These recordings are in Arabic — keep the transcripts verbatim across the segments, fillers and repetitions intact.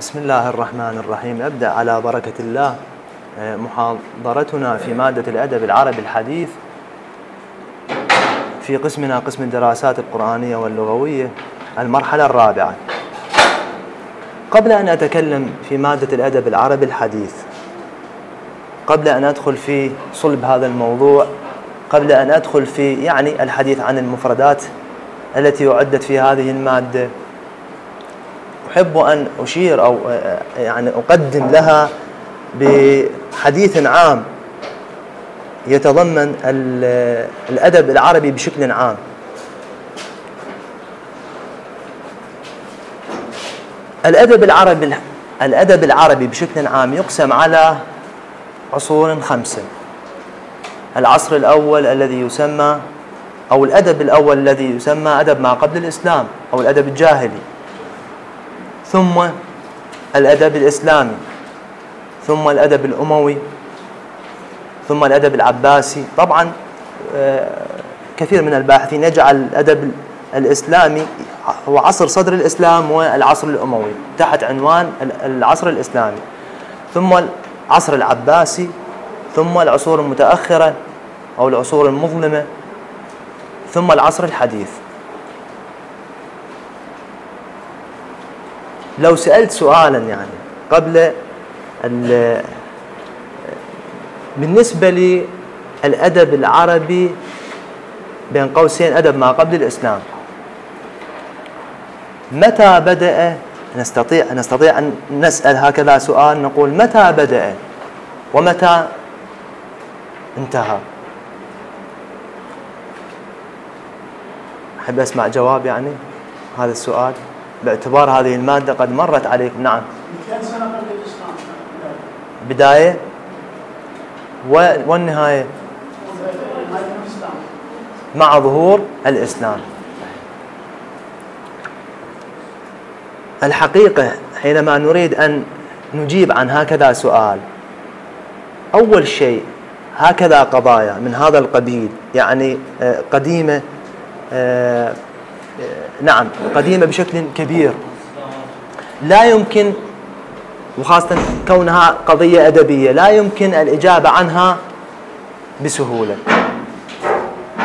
بسم الله الرحمن الرحيم. أبدأ على بركة الله محاضرتنا في مادة الأدب العربي الحديث في قسمنا قسم الدراسات القرآنية واللغوية المرحلة الرابعة. قبل أن أتكلم في مادة الأدب العربي الحديث، قبل أن أدخل في صلب هذا الموضوع، قبل أن أدخل في يعني الحديث عن المفردات التي أعدت في هذه المادة، أحب أن أشير أو يعني أقدم لها بحديث عام يتضمن الأدب العربي بشكل عام. الأدب العربي الأدب العربي بشكل عام يقسم على عصور خمسة. العصر الأول الذي يسمى أو الأدب الأول الذي يسمى أدب ما قبل الإسلام أو الأدب الجاهلي، ثم الأدب الإسلامي، ثم الأدب الأموي، ثم الأدب العباسي. طبعا كثير من الباحثين يجعل الأدب الإسلامي هو عصر صدر الإسلام والعصر الأموي تحت عنوان العصر الإسلامي، ثم العصر العباسي، ثم العصور المتأخرة أو العصور المظلمة، ثم العصر الحديث. لو سألت سؤالا يعني قبل بالنسبة للأدب العربي بين قوسين أدب ما قبل الإسلام، متى بدأ؟ نستطيع نستطيع أن نسأل هكذا سؤال، نقول متى بدأ ومتى انتهى؟ أحب أسمع جواب يعني هذا السؤال باعتبار هذه المادة قد مرت عليكم. نعم، بداية والنهاية مع ظهور الإسلام. الحقيقة حينما نريد أن نجيب عن هكذا سؤال، أول شيء هكذا قضايا من هذا القبيل يعني قديمة، نعم قديمة بشكل كبير، لا يمكن، وخاصة كونها قضية أدبية لا يمكن الإجابة عنها بسهولة.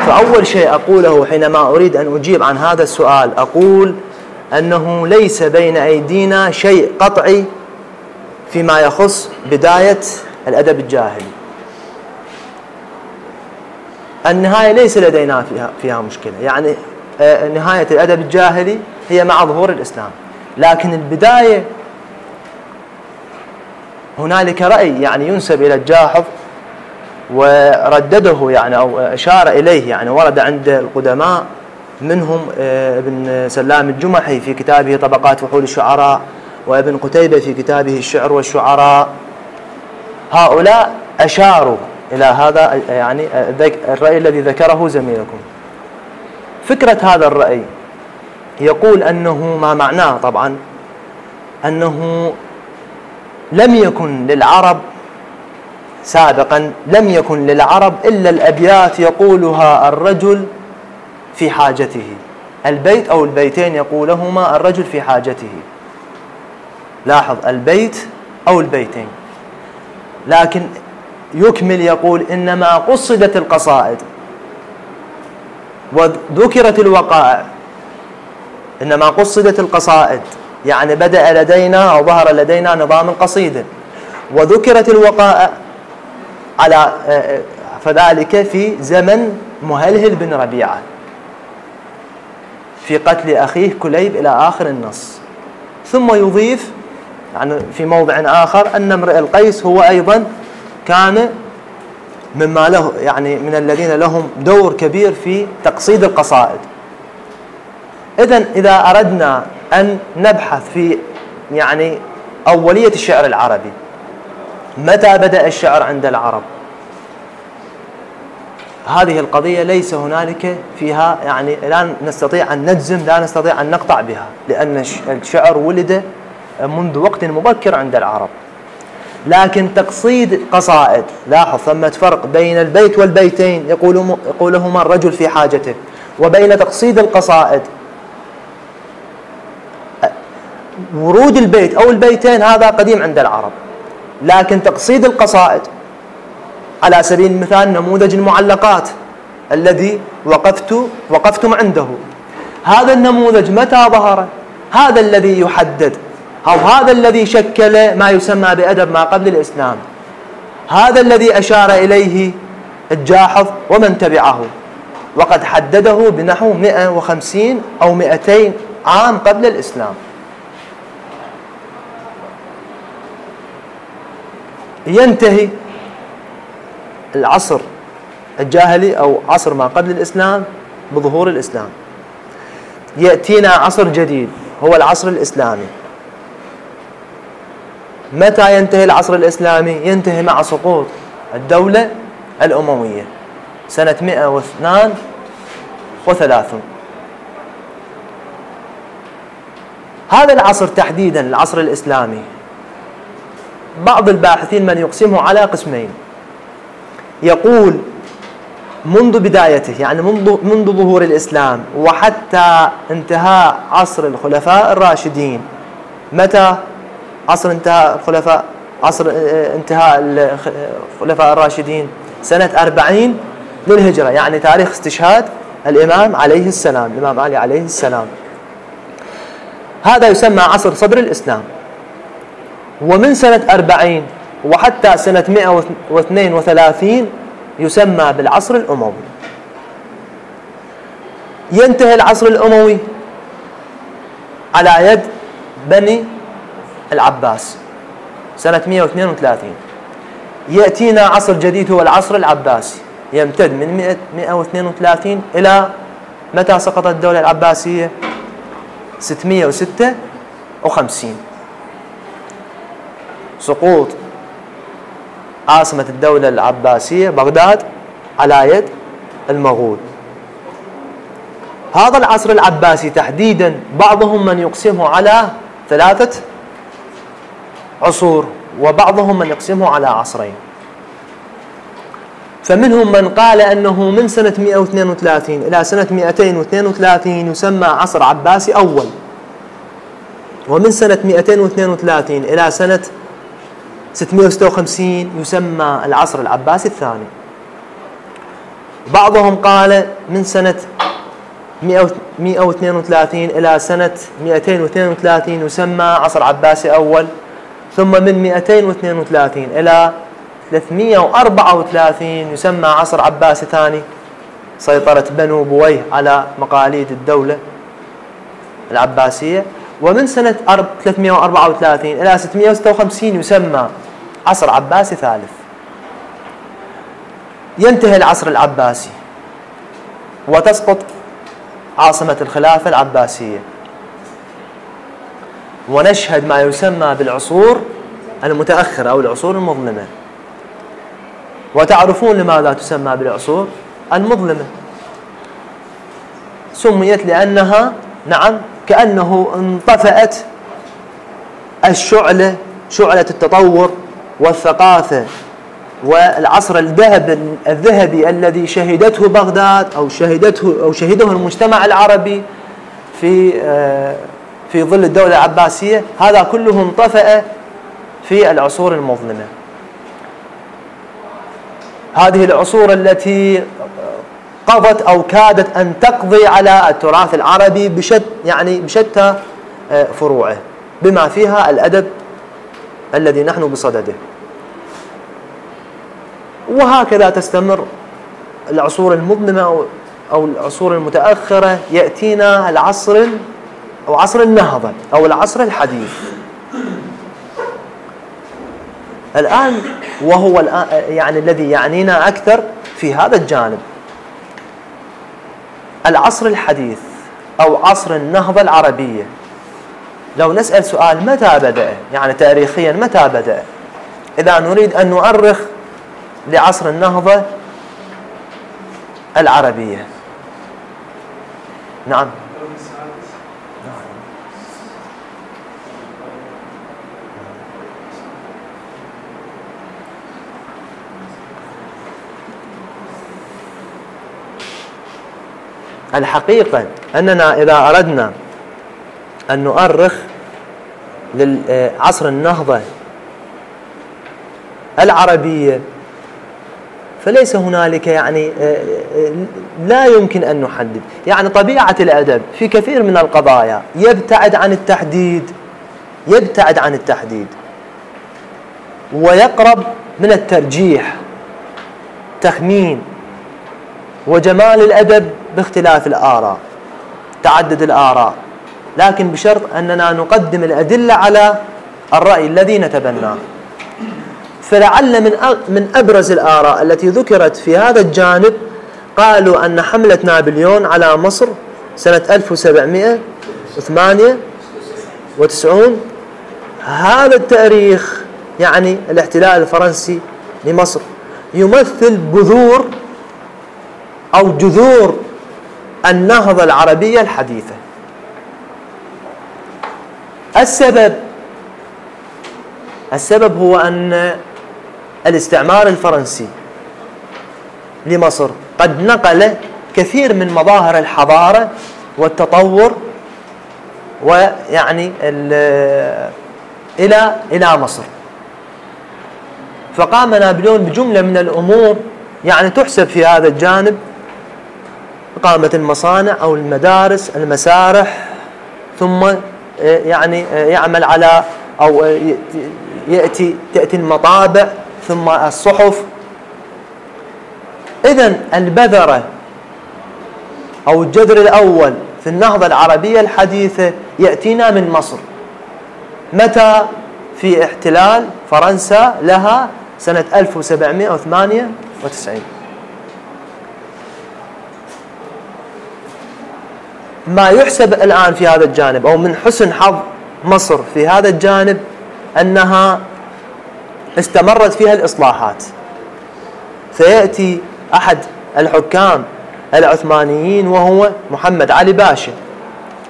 فأول شيء أقوله حينما أريد أن أجيب عن هذا السؤال، أقول أنه ليس بين أيدينا شيء قطعي فيما يخص بداية الأدب الجاهلي. النهاية ليس لدينا فيها فيها مشكلة، يعني نهاية الأدب الجاهلي هي مع ظهور الإسلام، لكن البداية هنالك رأي يعني ينسب إلى الجاحظ وردده يعني أو أشار إليه، يعني ورد عند القدماء منهم ابن سلام الجمحي في كتابه طبقات فحول الشعراء، وابن قتيبة في كتابه الشعر والشعراء. هؤلاء أشاروا إلى هذا يعني الرأي الذي ذكره زميلكم. فكرة هذا الرأي يقول أنه ما معناه طبعا أنه لم يكن للعرب سابقا، لم يكن للعرب إلا الأبيات يقولها الرجل في حاجته، البيت أو البيتين يقولهما الرجل في حاجته. لاحظ، البيت أو البيتين، لكن يكمل يقول إنما قصدت القصائد وذكرت الوقائع، إنما قصدت القصائد، يعني بدأ لدينا أو ظهر لدينا نظام القصيدة وذكرت الوقائع على فذلك في زمن مهلهل بن ربيعة في قتل أخيه كليب إلى آخر النص. ثم يضيف يعني في موضع آخر أن امرئ القيس هو أيضا كان مما له يعني من الذين لهم دور كبير في تقصيد القصائد. إذن إذا أردنا أن نبحث في يعني أولية الشعر العربي، متى بدأ الشعر عند العرب؟ هذه القضية ليس هنالك فيها يعني لا نستطيع أن نجزم، لا نستطيع أن نقطع بها، لأن الشعر ولد منذ وقت مبكر عند العرب. لكن تقصيد القصائد، لاحظ ثمة فرق بين البيت والبيتين يقولهما الرجل في حاجته وبين تقصيد القصائد. ورود البيت أو البيتين هذا قديم عند العرب، لكن تقصيد القصائد على سبيل المثال نموذج المعلقات الذي وقفت وقفتم عنده، هذا النموذج متى ظهر؟ هذا الذي يحدد، أو هذا الذي شكل ما يسمى بأدب ما قبل الإسلام، هذا الذي أشار إليه الجاحظ ومن تبعه، وقد حدده بنحو مئة وخمسين أو مئتين عام قبل الإسلام. ينتهي العصر الجاهلي أو عصر ما قبل الإسلام بظهور الإسلام، يأتينا عصر جديد هو العصر الإسلامي. متى ينتهي العصر الإسلامي؟ ينتهي مع سقوط الدولة الأموية سنة مئة واثنين وثلاثين. هذا العصر تحديدا العصر الإسلامي بعض الباحثين من يقسمه على قسمين، يقول منذ بدايته يعني منذ, منذ ظهور الإسلام وحتى انتهاء عصر الخلفاء الراشدين. متى عصر انتهاء الخلفاء عصر انتهاء الخلفاء الراشدين؟ سنة أربعين للهجرة، يعني تاريخ استشهاد الإمام عليه السلام، الإمام علي عليه السلام. هذا يسمى عصر صدر الإسلام. ومن سنة أربعين وحتى سنة مئة واثنين وثلاثين يسمى بالعصر الأموي. ينتهي العصر الأموي على يد بني العباس سنة مئة واثنين وثلاثين. يأتينا عصر جديد هو العصر العباسي، يمتد من مئة واثنين وثلاثين إلى متى سقطت الدولة العباسية؟ ستمئة وستة وخمسين، سقوط عاصمة الدولة العباسية بغداد على يد المغول. هذا العصر العباسي تحديدا بعضهم من يقسمه على ثلاثة عصور، وبعضهم من يقسمه على عصرين. فمنهم من قال أنه من سنة مئة واثنين وثلاثين إلى سنة مئتين واثنين وثلاثين يسمى عصر عباسي أول، ومن سنة مئتين واثنين وثلاثين إلى سنة ستمئة وستة وخمسين يسمى العصر العباسي الثاني. بعضهم قال من سنة مئة واثنين وثلاثين إلى سنة مئتين واثنين وثلاثين يسمى عصر عباسي أول، ثم من مئتين واثنين وثلاثين إلى ثلاثمئة وأربعة وثلاثين يسمى عصر عباسي ثاني، سيطرة بنو بويه على مقاليد الدولة العباسية. ومن سنة ثلاثمئة وأربعة وثلاثين إلى ستمئة وستة وخمسين يسمى عصر عباسي ثالث. ينتهي العصر العباسي وتسقط عاصمة الخلافة العباسية، ونشهد ما يسمى بالعصور المتأخرة أو العصور المظلمة. وتعرفون لماذا تسمى بالعصور المظلمة؟ سميت لأنها نعم كأنه انطفأت الشعلة، شعلة التطور والثقافة والعصر الذهب الذهبي الذي شهدته بغداد أو شهدته أو شهده المجتمع العربي في في ظل الدولة العباسية. هذا كله انطفأ في العصور المظلمة، هذه العصور التي قضت أو كادت أن تقضي على التراث العربي بشت يعني بشتى فروعه، بما فيها الأدب الذي نحن بصدده. وهكذا تستمر العصور المظلمة أو العصور المتأخرة. يأتينا العصر أو عصر النهضة أو العصر الحديث الآن، وهو الآن يعني الذي يعنينا أكثر في هذا الجانب. العصر الحديث أو عصر النهضة العربية، لو نسأل سؤال متى بدأ يعني تاريخيا متى بدأ، إذا نريد أن نؤرخ لعصر النهضة العربية نعم الحقيقة أننا إذا أردنا أن نؤرخ لعصر النهضة العربية، فليس هنالك يعني لا يمكن أن نحدد. يعني طبيعة الأدب في كثير من القضايا يبتعد عن التحديد، يبتعد عن التحديد ويقرب من الترجيح، تخمين وجمال الأدب باختلاف الآراء، تعدد الآراء، لكن بشرط أننا نقدم الأدلة على الرأي الذي نتبناه. فلعل من من أبرز الآراء التي ذكرت في هذا الجانب قالوا أن حملة نابليون على مصر سنة ألف وسبعمئة وثمانية وتسعين، هذا التاريخ يعني الاحتلال الفرنسي لمصر يمثل بذور أو جذور النهضة العربية الحديثة. السبب السبب هو أن الاستعمار الفرنسي لمصر قد نقل كثير من مظاهر الحضارة والتطور ويعني إلى إلى مصر، فقام نابليون بجملة من الأمور يعني تحسب في هذا الجانب، إقامة المصانع أو المدارس، المسارح، ثم يعني يعمل على أو يأتي تأتي المطابع ثم الصحف. إذن البذرة أو الجذر الأول في النهضة العربية الحديثة يأتينا من مصر. متى؟ في احتلال فرنسا لها سنة ألف وسبعمئة وثمانية وتسعين. ما يحسب الآن في هذا الجانب أو من حسن حظ مصر في هذا الجانب أنها استمرت فيها الإصلاحات، فيأتي أحد الحكام العثمانيين وهو محمد علي باشا،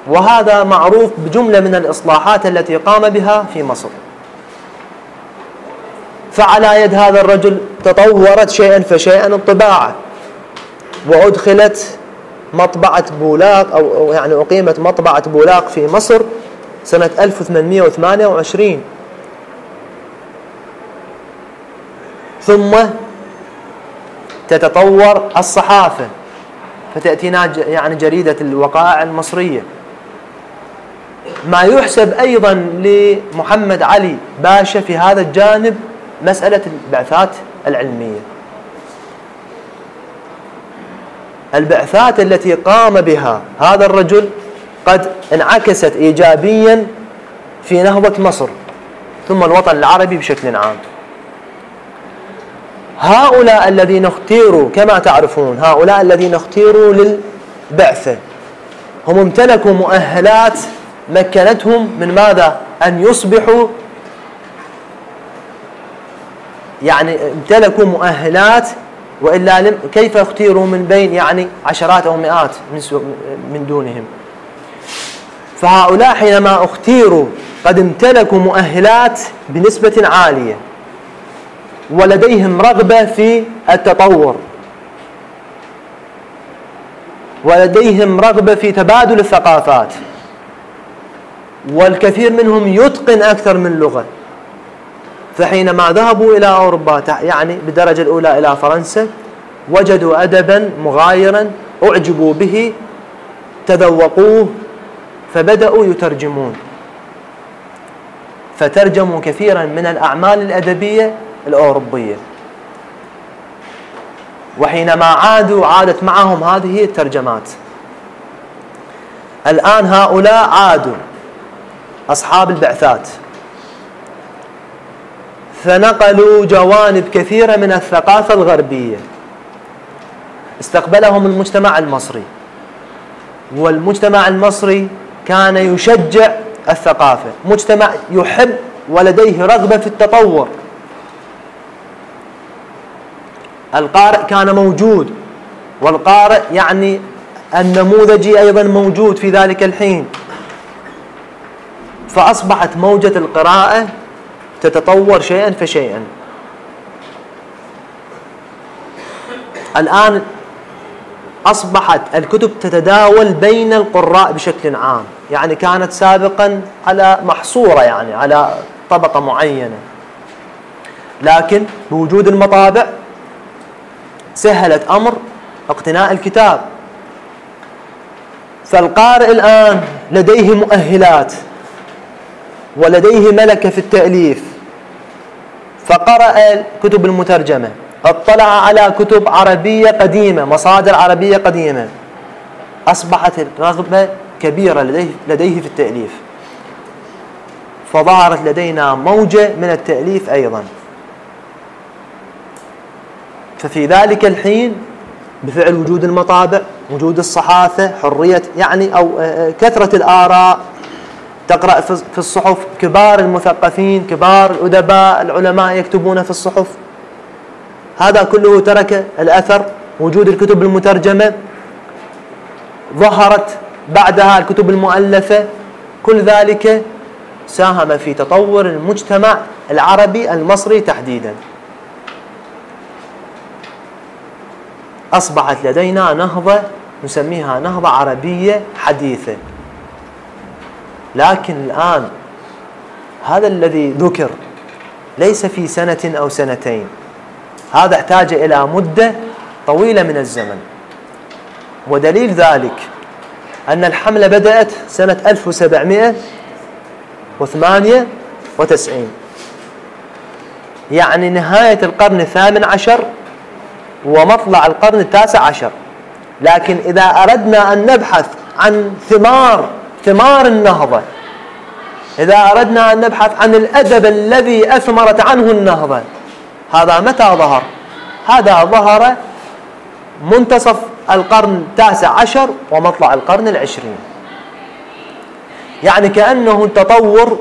وهذا معروف بجملة من الإصلاحات التي قام بها في مصر، فعلى يد هذا الرجل تطورت شيئا فشيئا الطباعة، وأدخلت مطبعة بولاق أو يعني أقيمت مطبعة بولاق في مصر سنة ألف وثمانمئة وثمانية وعشرين، ثم تتطور الصحافة فتأتينا يعني جريدة الوقائع المصرية. ما يحسب أيضا لمحمد علي باشا في هذا الجانب مسألة البعثات العلمية، البعثات التي قام بها هذا الرجل قد انعكست إيجابيا في نهضة مصر ثم الوطن العربي بشكل عام. هؤلاء الذين اختيروا كما تعرفون، هؤلاء الذين اختيروا للبعثة هم امتلكوا مؤهلات مكنتهم من ماذا؟ أن يصبحوا يعني امتلكوا مؤهلات، وإلا لم كيف اختيروا من بين يعني عشرات أو مئات من, من دونهم؟ فهؤلاء حينما اختيروا قد امتلكوا مؤهلات بنسبة عالية ولديهم رغبة في التطور ولديهم رغبة في تبادل الثقافات، والكثير منهم يتقن أكثر من لغة. فحينما ذهبوا إلى أوروبا يعني بالدرجة الأولى إلى فرنسا وجدوا أدبا مغايرا أعجبوا به، تذوقوه، فبدأوا يترجمون، فترجموا كثيرا من الأعمال الأدبية الأوروبية، وحينما عادوا عادت معهم هذه الترجمات. الآن هؤلاء عادوا أصحاب البعثات فنقلوا جوانب كثيرة من الثقافة الغربية، استقبلهم المجتمع المصري، والمجتمع المصري كان يشجع الثقافة، مجتمع يحب ولديه رغبة في التطور، القارئ كان موجود، والقارئ يعني النموذجي أيضا موجود في ذلك الحين، فأصبحت موجة القراءة تتطور شيئا فشيئا. الآن أصبحت الكتب تتداول بين القراء بشكل عام، يعني كانت سابقا على محصورة يعني على طبقة معينة، لكن بوجود المطابع سهلت أمر اقتناء الكتاب. فالقارئ الآن لديه مؤهلات ولديه ملكة في التأليف، فقرأ الكتب المترجمة، اطلع على كتب عربية قديمة، مصادر عربية قديمة، أصبحت الرغبة كبيرة لديه, لديه في التأليف، فظهرت لدينا موجة من التأليف أيضا. ففي ذلك الحين بفعل وجود المطابع، وجود الصحافة، حرية يعني أو كثرة الآراء، تقرأ في الصحف كبار المثقفين، كبار الأدباء، العلماء يكتبون في الصحف، هذا كله ترك الأثر. وجود الكتب المترجمة، ظهرت بعدها الكتب المؤلفة، كل ذلك ساهم في تطور المجتمع العربي المصري تحديدا. أصبحت لدينا نهضة نسميها نهضة عربية حديثة. لكن الآن هذا الذي ذكر ليس في سنة أو سنتين، هذا احتاج إلى مدة طويلة من الزمن. ودليل ذلك أن الحملة بدأت سنة ألف وسبعمئة وثمانية وتسعين، يعني نهاية القرن الثامن عشر ومطلع القرن التاسع عشر. لكن إذا أردنا أن نبحث عن ثمار ثمار النهضة، إذا أردنا أن نبحث عن الأدب الذي أثمرت عنه النهضة، هذا متى ظهر؟ هذا ظهر منتصف القرن التاسع عشر ومطلع القرن العشرين. يعني كأنه التطور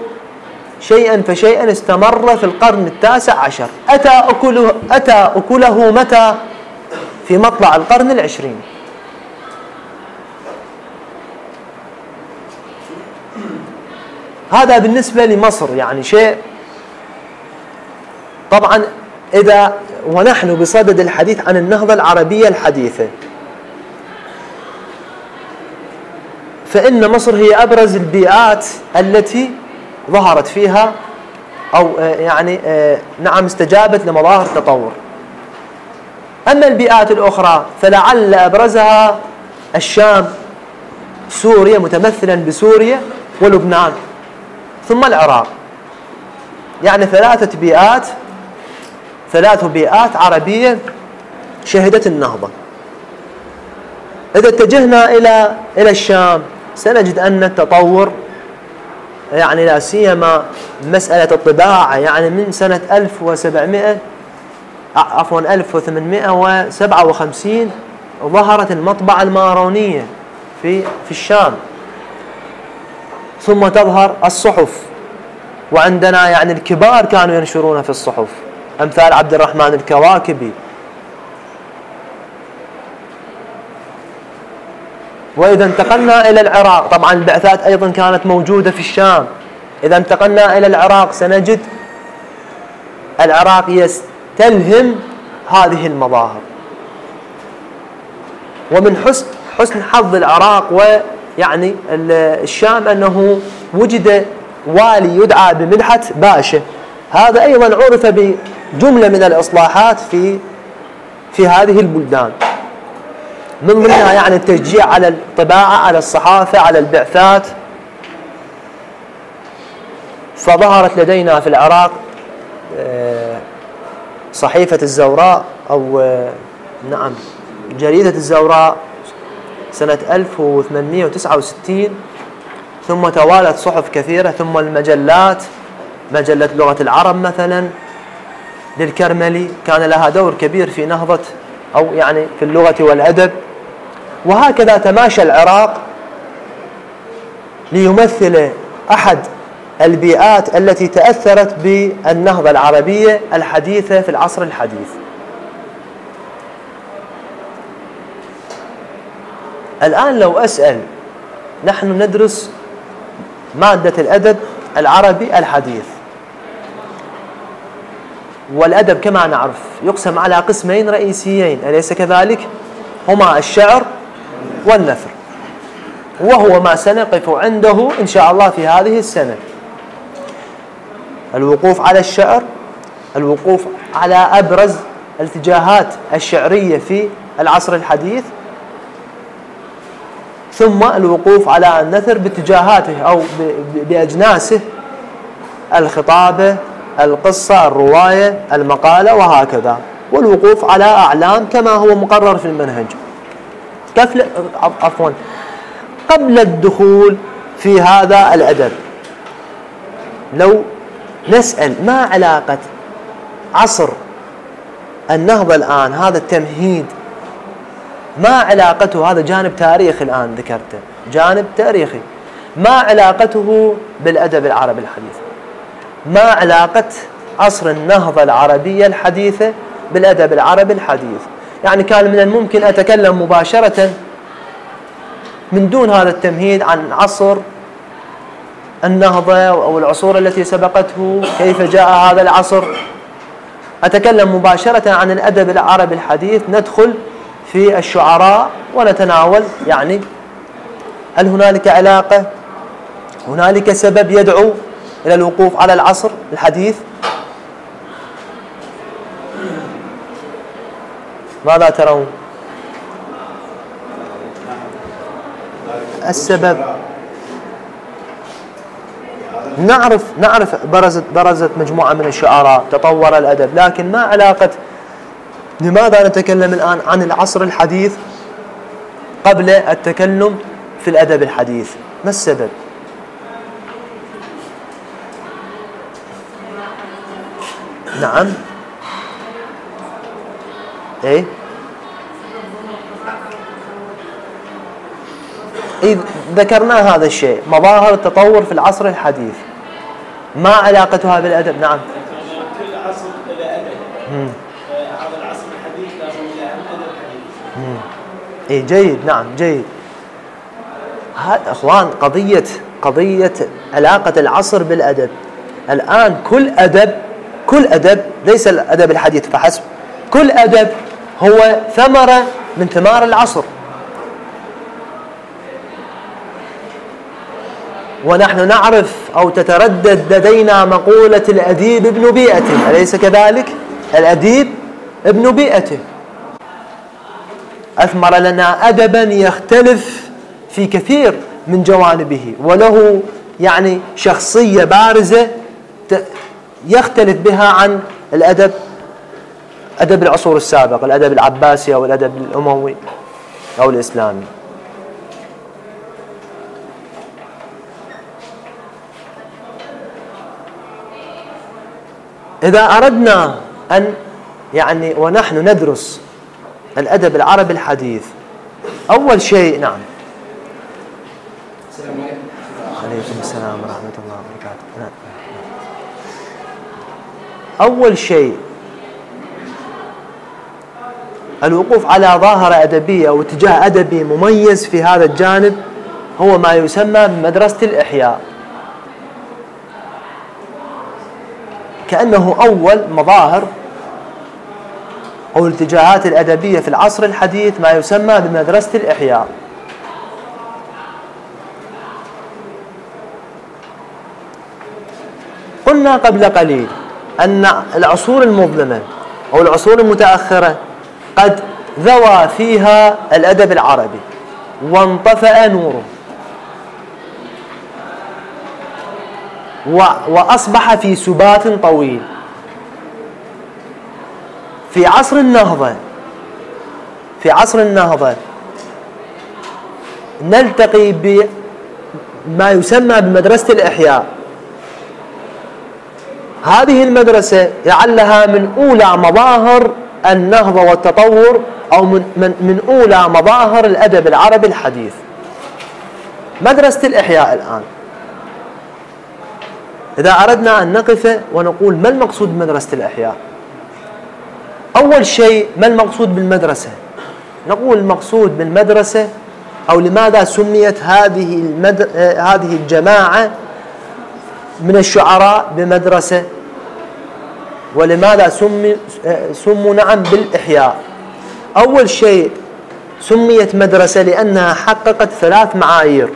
شيئا فشيئا استمر في القرن التاسع عشر، أتى أكله, أتى أكله متى؟ في مطلع القرن العشرين. هذا بالنسبة لمصر يعني شيء. طبعا إذا ونحن بصدد الحديث عن النهضة العربية الحديثة، فإن مصر هي أبرز البيئات التي ظهرت فيها أو يعني نعم استجابت لمظاهر التطور. أما البيئات الأخرى فلعل أبرزها الشام، سوريا متمثلا بسوريا ولبنان، ثم العراق. يعني ثلاثة بيئات ثلاث بيئات عربية شهدت النهضة. إذا اتجهنا إلى إلى الشام سنجد أن التطور يعني لا سيما مسألة الطباعة، يعني من سنة ألف وسبعمئة عفوا ألف وثمانمئة وسبعة وخمسين ظهرت المطبعة المارونية في في الشام، ثم تظهر الصحف، وعندنا يعني الكبار كانوا ينشرون في الصحف أمثال عبد الرحمن الكواكبي. وإذا انتقلنا إلى العراق، طبعا البعثات أيضا كانت موجودة في الشام. إذا انتقلنا إلى العراق سنجد العراق يستلهم هذه المظاهر. ومن حسن حسن حظ العراق ويعني الشام أنه وجد والي يدعى بمدحت باشا، هذا أيضا عرف بجملة من الإصلاحات في في هذه البلدان، من ضمنها يعني التشجيع على الطباعة، على الصحافة، على البعثات. فظهرت لدينا في العراق صحيفة الزوراء أو نعم جريدة الزوراء سنة ألف وثمانمئة وتسعة وستين، ثم توالت صحف كثيرة، ثم المجلات، مجلة لغة العرب مثلا للكرملي كان لها دور كبير في نهضة أو يعني في اللغة والأدب. وهكذا تماشى العراق ليمثل أحد البيئات التي تأثرت بالنهضة العربية الحديثة في العصر الحديث. الآن لو أسأل، نحن ندرس مادة الأدب العربي الحديث، والأدب كما نعرف يقسم على قسمين رئيسيين أليس كذلك؟ هما الشعر والنثر. وهو ما سنقف عنده إن شاء الله في هذه السنة. الوقوف على الشعر، الوقوف على أبرز الاتجاهات الشعرية في العصر الحديث، ثم الوقوف على النثر باتجاهاته أو بأجناسه، الخطابة، القصة، الرواية، المقالة وهكذا، والوقوف على أعلام كما هو مقرر في المنهج. عفوا قبل الدخول في هذا الأدب لو نسأل ما علاقة عصر النهضة الآن، هذا التمهيد ما علاقته؟ هذا جانب تاريخي الآن ذكرته، جانب تاريخي. ما علاقته بالأدب العربي الحديث؟ ما علاقة عصر النهضة العربية الحديثة بالأدب العربي الحديث؟ يعني كان من الممكن أتكلم مباشرة من دون هذا التمهيد عن عصر النهضة أو العصور التي سبقته، كيف جاء هذا العصر. أتكلم مباشرة عن الأدب العربي الحديث، ندخل في الشعراء ونتناول يعني هل هنالك علاقة، هنالك سبب يدعو إلى الوقوف على العصر الحديث؟ ماذا ترون؟ السبب نعرف نعرف برزت برزت مجموعة من الشعراء، تطور الأدب، لكن ما علاقة، لماذا نتكلم الآن عن العصر الحديث قبل التكلم في الأدب الحديث؟ ما السبب؟ نعم ايه إذ ذكرنا هذا الشيء، مظاهر التطور في العصر الحديث ما علاقتها بالأدب؟ نعم كل عصر له أدب، هذا العصر الحديث لازم له أدب حديث. اي جيد، نعم جيد. هذا اخوان قضية قضية علاقة العصر بالأدب. الآن كل أدب كل أدب ليس الأدب الحديث فحسب، كل أدب هو ثمرة من ثمار العصر، ونحن نعرف أو تتردد لدينا مقولة الأديب ابن بيئته، أليس كذلك؟ الأديب ابن بيئته. أثمر لنا أدبا يختلف في كثير من جوانبه، وله يعني شخصية بارزة يختلف بها عن الأدب أدب العصور السابقة، الأدب العباسي أو الأدب الأموي أو الإسلامي. إذا أردنا أن يعني ونحن ندرس الأدب العربي الحديث، أول شيء نعم السلام عليكم. عليكم السلام ورحمة الله وبركاته. نعم. أول شيء الوقوف على ظاهرة أدبية أو اتجاه أدبي مميز في هذا الجانب هو ما يسمى بمدرسة الإحياء، كأنه أول مظاهر أو الاتجاهات الأدبية في العصر الحديث ما يسمى بمدرسة الإحياء. قلنا قبل قليل أن العصور المظلمة أو العصور المتأخرة قد ذوى فيها الأدب العربي وانطفأ نوره وأصبح في سبات طويل. في عصر النهضة في عصر النهضة نلتقي بما يسمى بمدرسة الإحياء. هذه المدرسة لعلها من أولى مظاهر النهضة والتطور، أو من, من, من أولى مظاهر الأدب العربي الحديث، مدرسة الإحياء. الآن إذا أردنا أن نقف ونقول ما المقصود بمدرسة الإحياء، أول شيء ما المقصود بالمدرسة؟ نقول المقصود بالمدرسة أو لماذا سميت هذه, المد... هذه الجماعة من الشعراء بمدرسة، ولماذا سموا نعم بالإحياء. أول شيء سميت مدرسة لأنها حققت ثلاث معايير،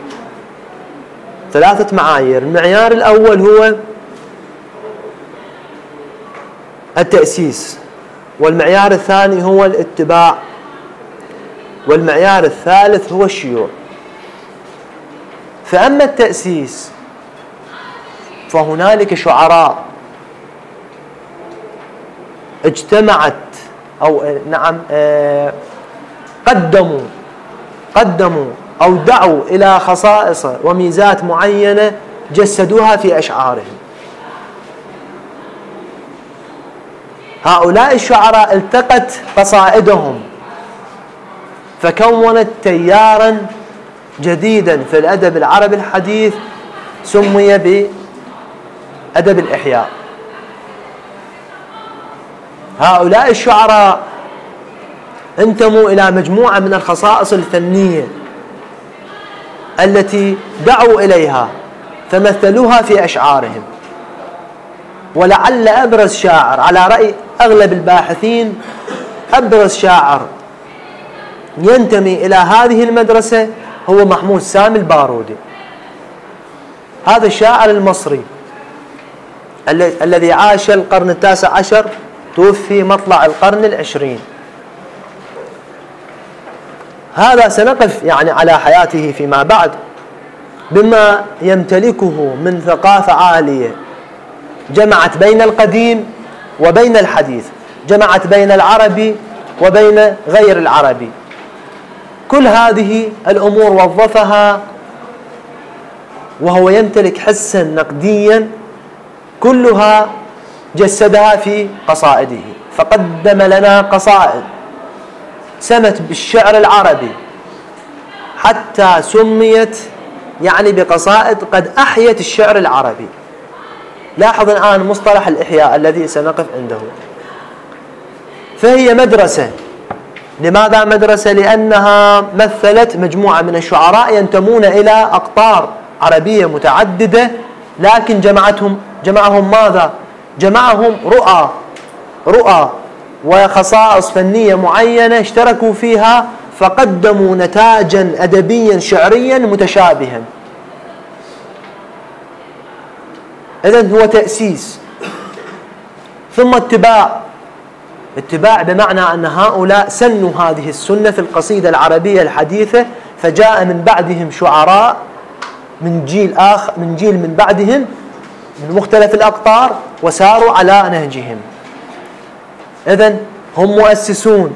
ثلاثة معايير. المعيار الأول هو التأسيس، والمعيار الثاني هو الاتباع، والمعيار الثالث هو الشيوع. فأما التأسيس فهنالك شعراء اجتمعت أو نعم قدموا قدموا أو دعوا إلى خصائص وميزات معينة جسدوها في أشعارهم. هؤلاء الشعراء التقت قصائدهم فكونت تيارا جديدا في الأدب العربي الحديث سمي بأدب الإحياء. هؤلاء الشعراء انتموا إلى مجموعة من الخصائص الفنية التي دعوا إليها فمثلوها في أشعارهم. ولعل أبرز شاعر على رأي أغلب الباحثين أبرز شاعر ينتمي إلى هذه المدرسة هو محمود سامي البارودي. هذا الشاعر المصري الذي عاش القرن التاسع عشر توفي مطلع القرن العشرين. هذا سنقف يعني على حياته فيما بعد بما يمتلكه من ثقافة عالية جمعت بين القديم وبين الحديث، جمعت بين العربي وبين غير العربي. كل هذه الأمور وظفها وهو يمتلك حسا نقديا كلها جسدها في قصائده. فقدم لنا قصائد سمت بالشعر العربي حتى سميت يعني بقصائد قد أحيت الشعر العربي. لاحظ الآن مصطلح الإحياء الذي سنقف عنده. فهي مدرسة. لماذا مدرسة؟ لأنها مثلت مجموعة من الشعراء ينتمون إلى أقطار عربية متعددة، لكن جمعتهم جمعهم ماذا؟ جمعهم رؤى رؤى وخصائص فنية معينة اشتركوا فيها فقدموا نتاجا أدبيا شعريا متشابها. إذن هو تأسيس ثم اتباع. اتباع بمعنى أن هؤلاء سنوا هذه السنة في القصيدة العربية الحديثة فجاء من بعدهم شعراء من جيل آخر من جيل من بعدهم من مختلف الأقطار وساروا على نهجهم. إذن هم مؤسسون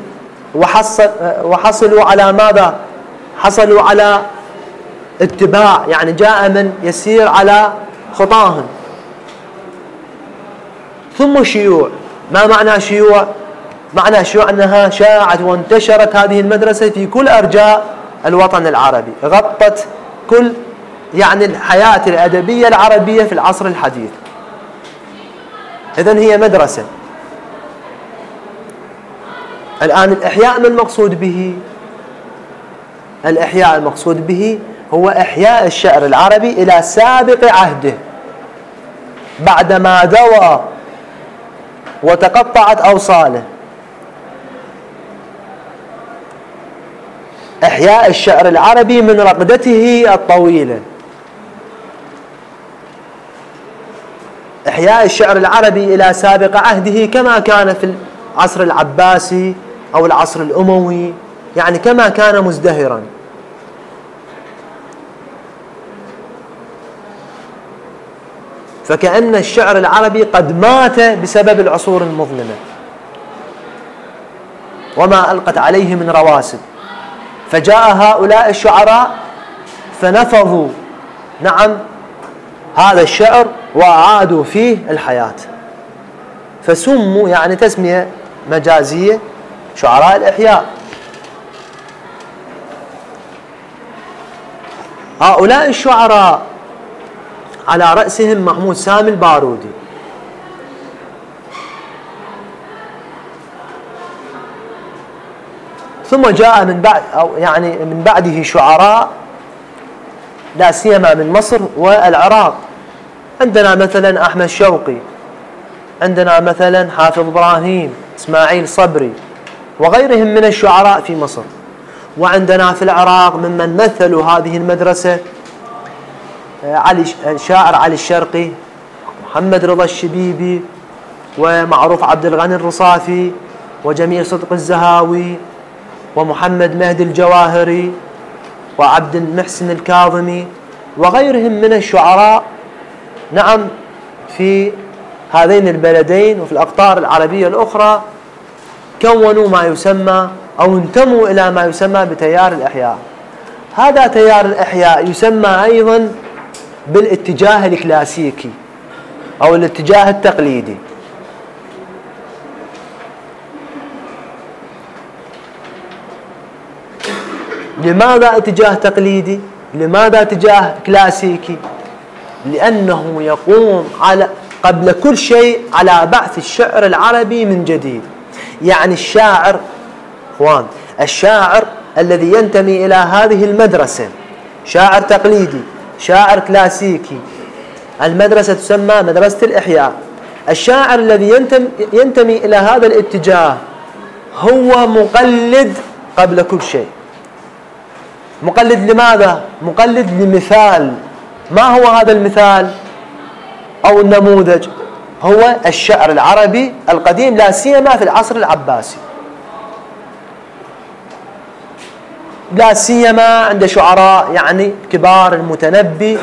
وحصل وحصلوا على ماذا؟ حصلوا على اتباع، يعني جاء من يسير على خطاهم. ثم شيوع. ما معنى شيوع؟ معنى شيوع أنها شاعت وانتشرت هذه المدرسة في كل أرجاء الوطن العربي، غطت كل يعني الحياة الأدبية العربية في العصر الحديث. إذن هي مدرسة. الآن الإحياء ما المقصود به؟ الإحياء المقصود به هو إحياء الشعر العربي إلى سابق عهده بعدما دوى وتقطعت أوصاله. إحياء الشعر العربي من رقدته الطويلة. إحياء الشعر العربي إلى سابق عهده كما كان في العصر العباسي أو العصر الأموي، يعني كما كان مزدهرا. فكأن الشعر العربي قد مات بسبب العصور المظلمة وما ألقت عليه من رواسب، فجاء هؤلاء الشعراء فنفضوا نعم هذا الشعر وأعادوا فيه الحياة، فسموا يعني تسمية مجازية شعراء الإحياء. هؤلاء الشعراء على رأسهم محمود سامي البارودي. ثم جاء من بعد أو يعني من بعده شعراء لا سيما من مصر والعراق. عندنا مثلا أحمد شوقي، عندنا مثلا حافظ إبراهيم، إسماعيل صبري وغيرهم من الشعراء في مصر. وعندنا في العراق ممن مثلوا هذه المدرسة علي الشاعر علي الشرقي، محمد رضا الشبيبي، ومعروف عبد الغني الرصافي، وجميل صدق الزهاوي، ومحمد مهدي الجواهري، وعبد المحسن الكاظمي، وغيرهم من الشعراء نعم في هذين البلدين وفي الأقطار العربية الأخرى كونوا ما يسمى أو انتموا إلى ما يسمى بتيار الإحياء. هذا تيار الإحياء يسمى أيضا بالاتجاه الكلاسيكي أو الاتجاه التقليدي. لماذا اتجاه تقليدي؟ لماذا اتجاه كلاسيكي؟ لأنه يقوم على قبل كل شيء على بعث الشعر العربي من جديد. يعني الشاعر اخوان، الشاعر الذي ينتمي إلى هذه المدرسة شاعر تقليدي، شاعر كلاسيكي، المدرسة تسمى مدرسة الإحياء. الشاعر الذي ينتمي إلى هذا الاتجاه هو مقلد قبل كل شيء. مقلد لماذا؟ مقلد لمثال. ما هو هذا المثال أو النموذج؟ هو الشعر العربي القديم، لا سيما في العصر العباسي، لا سيما عند شعراء يعني كبار، المتنبي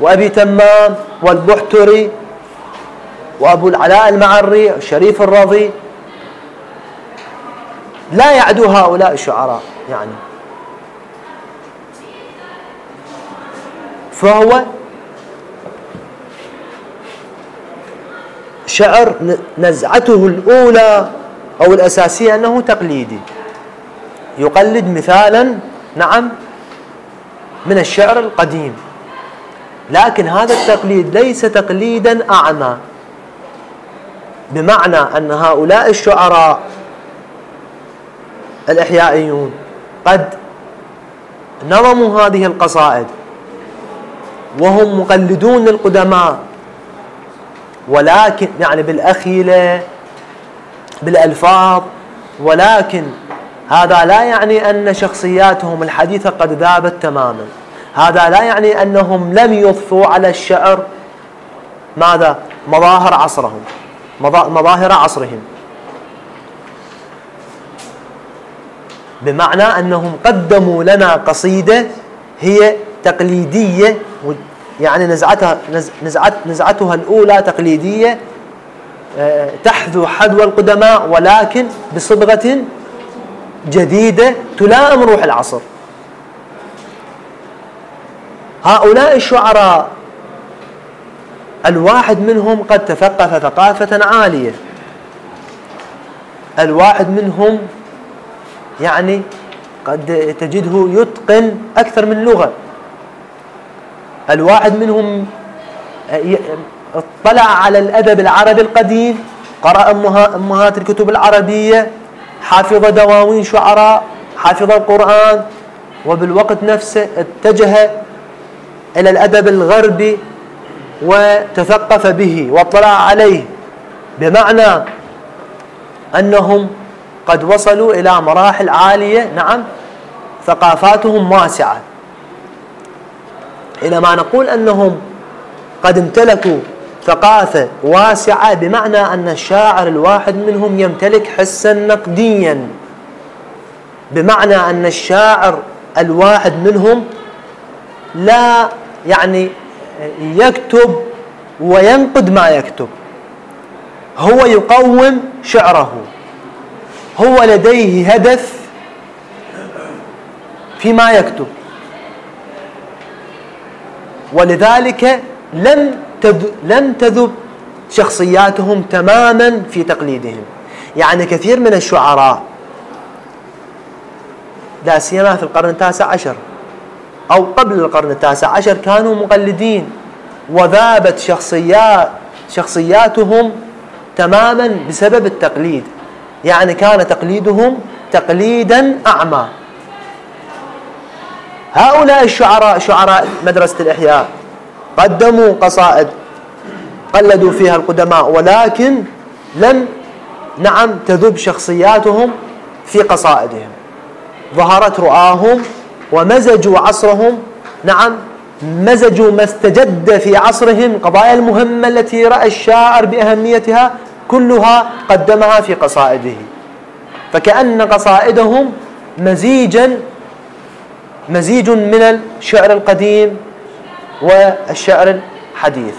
وأبي تمام والبحتري وأبو العلاء المعري والشريف الرضي، لا يعدو هؤلاء الشعراء يعني. فهو شعر نزعته الأولى أو الأساسية أنه تقليدي، يقلد مثالا نعم من الشعر القديم. لكن هذا التقليد ليس تقليدا أعمى، بمعنى أن هؤلاء الشعراء الإحيائيون قد نظموا هذه القصائد وهم مقلدون للقدماء، ولكن يعني بالأخيلة بالألفاظ، ولكن هذا لا يعني أن شخصياتهم الحديثة قد ذابت تماما. هذا لا يعني أنهم لم يضفوا على الشعر ماذا؟ مظاهر عصرهم، مظاهر عصرهم، بمعنى أنهم قدموا لنا قصيدة هي تقليدية، يعني نزعتها نزعت نزعتها الأولى تقليدية تحذو حذو القدماء، ولكن بصبغة جديدة تلائم روح العصر. هؤلاء الشعراء الواحد منهم قد تثقف ثقافة عالية، الواحد منهم يعني قد تجده يتقن أكثر من لغة، الواحد منهم اطلع على الأدب العربي القديم، قرأ أمهات الكتب العربية، حافظ دواوين شعراء، حافظ القرآن، وبالوقت نفسه اتجه إلى الأدب الغربي وتثقف به واطلع عليه، بمعنى أنهم قد وصلوا إلى مراحل عالية نعم، ثقافاتهم واسعة، إنما نقول أنهم قد امتلكوا ثقافة واسعة، بمعنى أن الشاعر الواحد منهم يمتلك حسا نقديا، بمعنى أن الشاعر الواحد منهم لا يعني يكتب وينقد ما يكتب، هو يقوم شعره، هو لديه هدف فيما يكتب، ولذلك لم لم تذب شخصياتهم تماما في تقليدهم. يعني كثير من الشعراء لا سيما في القرن التاسع عشر أو قبل القرن التاسع عشر كانوا مقلدين، وذابت شخصيات شخصياتهم تماما بسبب التقليد، يعني كان تقليدهم تقليدا أعمى. هؤلاء الشعراء شعراء مدرسة الإحياء قدموا قصائد قلدوا فيها القدماء، ولكن لم نعم تذوب شخصياتهم في قصائدهم، ظهرت رؤاهم ومزجوا عصرهم، نعم مزجوا ما استجد في عصرهم، قضايا المهمة التي رأى الشاعر بأهميتها كلها قدمها في قصائده، فكأن قصائدهم مزيجا مزيج من الشعر القديم والشعر الحديث،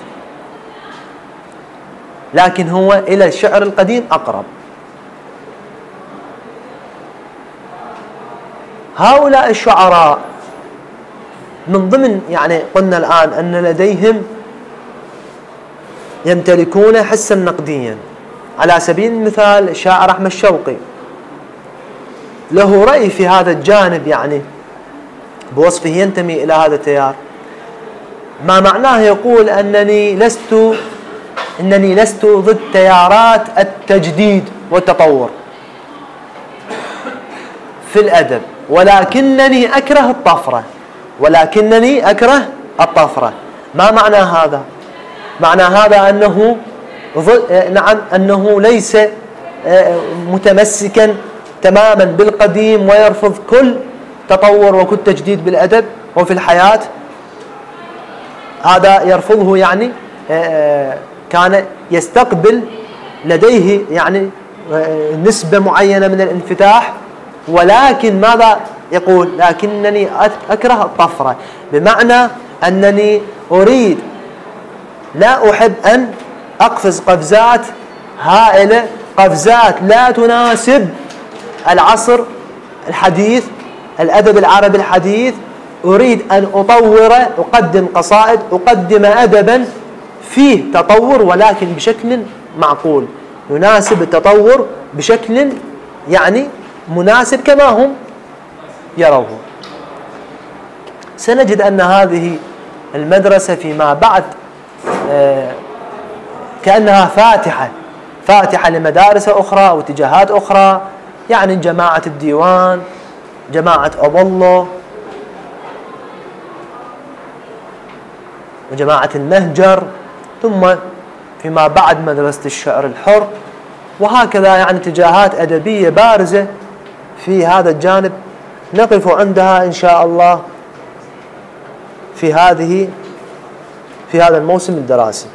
لكن هو إلى الشعر القديم أقرب. هؤلاء الشعراء من ضمن، يعني قلنا الآن أن لديهم يمتلكون حسا نقديا، على سبيل المثال الشاعر أحمد شوقي له رأي في هذا الجانب، يعني بوصفه ينتمي إلى هذا التيار، ما معناه يقول أنني لست إنني لست ضد تيارات التجديد والتطور في الأدب، ولكنني أكره الطفرة، ولكنني أكره الطفرة. ما معنى هذا؟ معنى هذا أنه نعم أنه ليس متمسكا تماما بالقديم ويرفض كل تطور وكل تجديد بالأدب وفي الحياة، هذا يرفضه، يعني كان يستقبل لديه يعني نسبة معينة من الانفتاح، ولكن ماذا يقول؟ لكنني أكره الطفرة، بمعنى أنني أريد لا أحب أن أقفز قفزات هائلة، قفزات لا تناسب العصر الحديث، الأدب العربي الحديث، أريد أن أطور، أقدم قصائد، أقدم أدبا فيه تطور ولكن بشكل معقول يناسب التطور بشكل يعني مناسب كما هم يروه. سنجد أن هذه المدرسة فيما بعد كأنها فاتحة فاتحة لمدارس أخرى واتجاهات أخرى، يعني جماعة الديوان، جماعة أبو الله، وجماعة المهجر، ثم فيما بعد مدرسة الشعر الحر، وهكذا يعني اتجاهات أدبية بارزة في هذا الجانب نقف عندها إن شاء الله في هذه في هذا الموسم الدراسي.